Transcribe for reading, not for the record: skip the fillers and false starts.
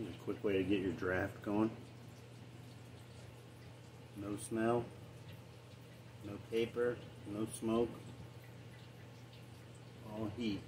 A quick way to get your draft going. No smell, no paper, no smoke, all heat.